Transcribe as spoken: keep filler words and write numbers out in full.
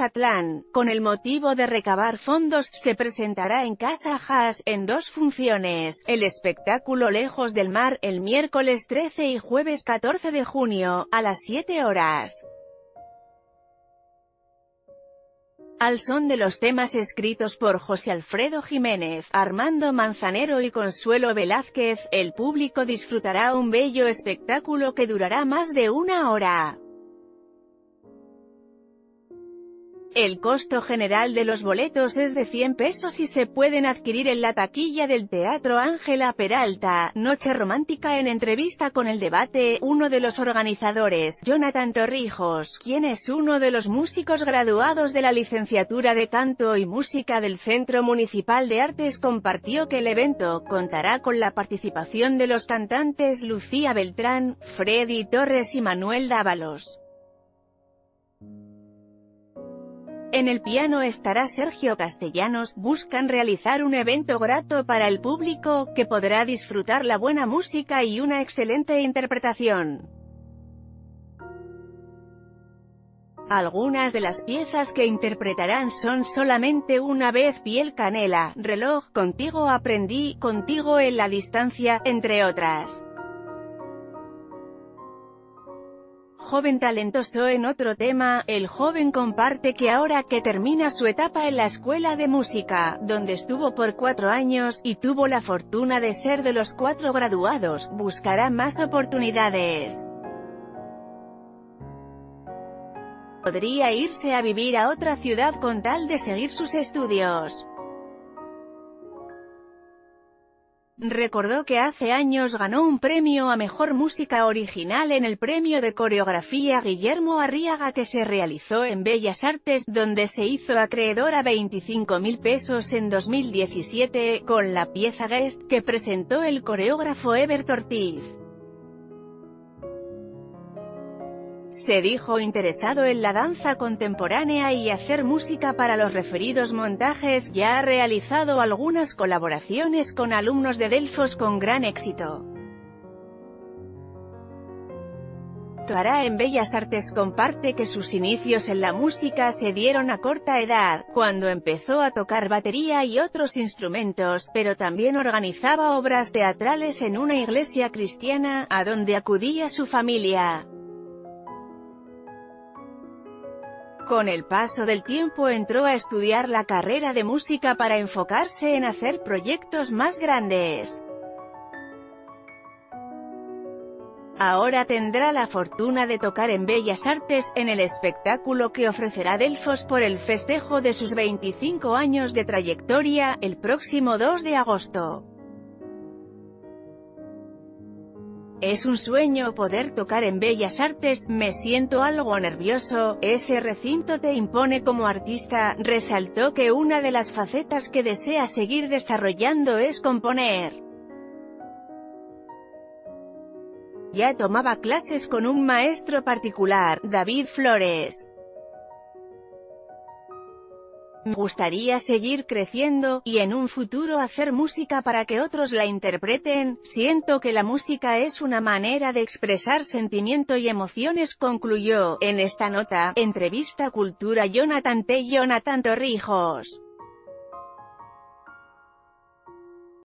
Mazatlán, con el motivo de recabar fondos, se presentará en Casa Haas, en dos funciones, el espectáculo Lejos del Mar, el miércoles trece y jueves catorce de junio, a las siete horas. Al son de los temas escritos por José Alfredo Jiménez, Armando Manzanero y Consuelo Velázquez, el público disfrutará un bello espectáculo que durará más de una hora. El costo general de los boletos es de cien pesos y se pueden adquirir en la taquilla del Teatro Ángela Peralta. Noche Romántica. En entrevista con El Debate, uno de los organizadores, Jonathan Torrijos, quien es uno de los músicos graduados de la Licenciatura de Canto y Música del Centro Municipal de Artes, compartió que el evento contará con la participación de los cantantes Lucía Beltrán, Freddy Torres y Manuel Dávalos. En el piano estará Sergio Castellanos. Buscan realizar un evento grato para el público, que podrá disfrutar la buena música y una excelente interpretación. Algunas de las piezas que interpretarán son Solamente una vez, Piel Canela, Reloj, Contigo Aprendí, Contigo en la Distancia, entre otras. Joven talentoso. En otro tema, el joven comparte que ahora que termina su etapa en la escuela de música, donde estuvo por cuatro años, y tuvo la fortuna de ser de los cuatro graduados, buscará más oportunidades. Podría irse a vivir a otra ciudad con tal de seguir sus estudios. Recordó que hace años ganó un premio a Mejor Música Original en el premio de coreografía Guillermo Arriaga que se realizó en Bellas Artes, donde se hizo acreedor a veinticinco mil pesos en dos mil diecisiete, con la pieza Guest, que presentó el coreógrafo Ever Tortiz. Se dijo interesado en la danza contemporánea y hacer música para los referidos montajes. Ya ha realizado algunas colaboraciones con alumnos de Delfos con gran éxito. Actuará en Bellas Artes. Comparte que sus inicios en la música se dieron a corta edad, cuando empezó a tocar batería y otros instrumentos, pero también organizaba obras teatrales en una iglesia cristiana, a donde acudía su familia. Con el paso del tiempo entró a estudiar la carrera de música para enfocarse en hacer proyectos más grandes. Ahora tendrá la fortuna de tocar en Bellas Artes, en el espectáculo que ofrecerá Delfos por el festejo de sus veinticinco años de trayectoria, el próximo dos de agosto. Es un sueño poder tocar en Bellas Artes, me siento algo nervioso, ese recinto te impone como artista. Resaltó que una de las facetas que desea seguir desarrollando es componer. Ya tomaba clases con un maestro particular, David Flores. Me gustaría seguir creciendo, y en un futuro hacer música para que otros la interpreten. Siento que la música es una manera de expresar sentimiento y emociones, concluyó. En esta nota, entrevista Cultura Jonathan T. Jonathan Torrijos.